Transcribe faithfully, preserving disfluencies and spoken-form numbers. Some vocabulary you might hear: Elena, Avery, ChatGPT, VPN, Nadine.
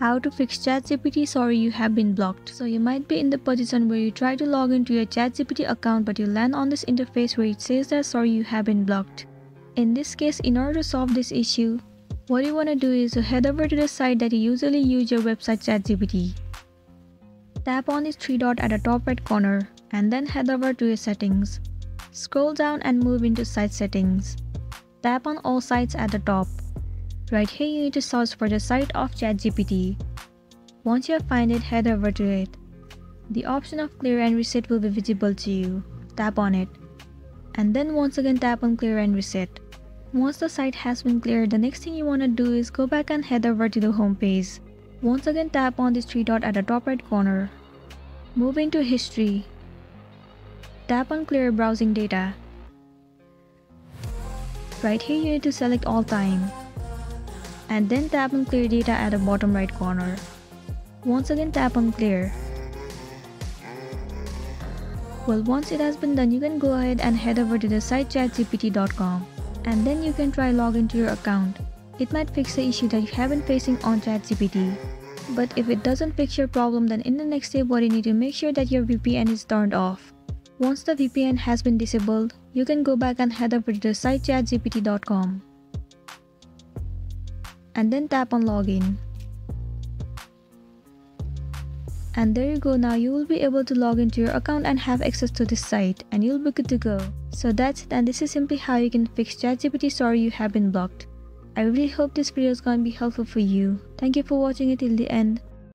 how to fix ChatGPT. Sorry, you have been blocked. So you might be in the position where you try to log into your ChatGPT account, but you land on this interface where it says that sorry, you have been blocked. In this case, in order to solve this issue, what you want to do is to head over to the site that you usually use your website ChatGPT. Tap on this three dot at the top right corner and then head over to your settings. Scroll down and move into site settings. Tap on all sites at the top. Right here you need to search for the site of ChatGPT. Once you find it, head over to it. The option of clear and reset will be visible to you. Tap on it. And then once again tap on clear and reset. Once the site has been cleared, the next thing you want to do is go back and head over to the home page. Once again tap on this three dot at the top right corner. Move into history. Tap on clear browsing data. Right here you need to select all time. And then tap on clear data at the bottom right corner. Once again tap on clear. Well, once it has been done, you can go ahead and head over to the site chat G P T dot com, and then you can try log into your account. It might fix the issue that you have been facing on ChatGPT. But if it doesn't fix your problem, then in the next step what you need to make sure that your V P N is turned off. Once the V P N has been disabled, you can go back and head over to the site chat G P T dot com. And then tap on login. And there you go. Now you will be able to log into your account and have access to this site, and you'll be good to go. So that's it, and this is simply how you can fix ChatGPT sorry you have been blocked. I really hope this video is going to be helpful for you. Thank you for watching it till the end.